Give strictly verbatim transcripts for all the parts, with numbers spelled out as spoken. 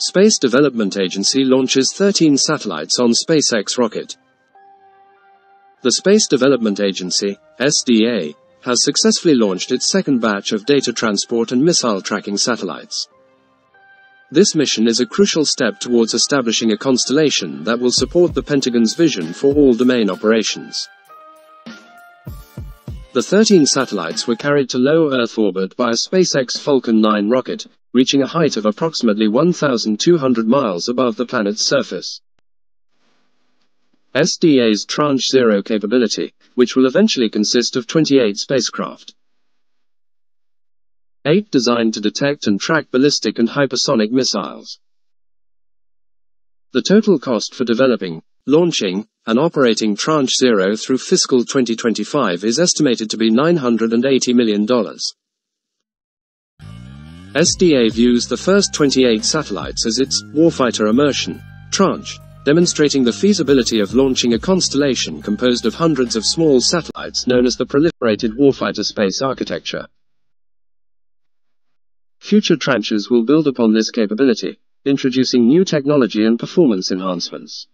Space Development Agency launches thirteen satellites on SpaceX rocket. The Space Development Agency, S D A, has successfully launched its second batch of data transport and missile tracking satellites. This mission is a crucial step towards establishing a constellation that will support the Pentagon's vision for all domain operations. The thirteen satellites were carried to low Earth orbit by a SpaceX Falcon nine rocket, reaching a height of approximately one thousand two hundred miles above the planet's surface. S D A's Tranche zero capability, which will eventually consist of twenty-eight spacecraft. Eight designed to detect and track ballistic and hypersonic missiles. The total cost for developing, launching, and operating Tranche zero through fiscal twenty twenty-five is estimated to be nine hundred eighty million dollars. S D A views the first twenty-eight satellites as its warfighter immersion tranche, demonstrating the feasibility of launching a constellation composed of hundreds of small satellites known as the Proliferated Warfighter Space Architecture. Future tranches will build upon this capability, introducing new technology and performance enhancements.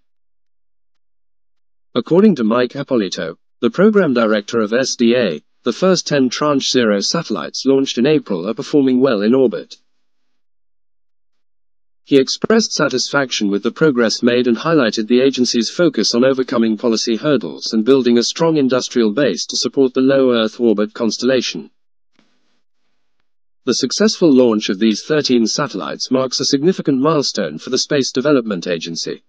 According to Mike Eppolito, the program director of S D A, the first ten Tranche zero satellites launched in April are performing well in orbit. He expressed satisfaction with the progress made and highlighted the agency's focus on overcoming policy hurdles and building a strong industrial base to support the low Earth orbit constellation. The successful launch of these thirteen satellites marks a significant milestone for the Space Development Agency.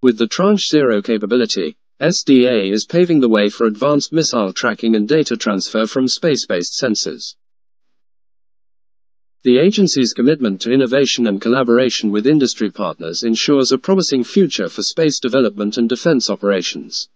With the Tranche zero capability, S D A is paving the way for advanced missile tracking and data transfer from space-based sensors. The agency's commitment to innovation and collaboration with industry partners ensures a promising future for space development and defense operations.